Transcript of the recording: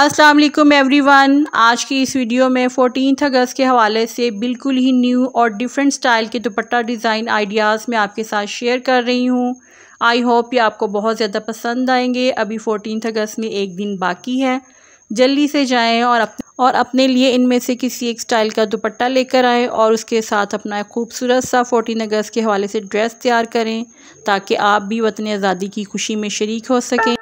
अस्सलाम वालेकुम एवरीवन। आज की इस वीडियो में 14 अगस्त के हवाले से बिल्कुल ही न्यू और डिफरेंट स्टाइल के दुपट्टा डिज़ाइन आइडियाज़ मैं आपके साथ शेयर कर रही हूँ। आई होप ये आपको बहुत ज़्यादा पसंद आएंगे। अभी 14 अगस्त में एक दिन बाकी है, जल्दी से जाएं और अपने लिए इनमें से किसी एक स्टाइल का दुपट्टा लेकर आएँ और उसके साथ अपना खूबसूरत सा 14 अगस्त के हवाले से ड्रेस तैयार करें ताकि आप भी वतन आज़ादी की खुशी में शरीक हो सकें।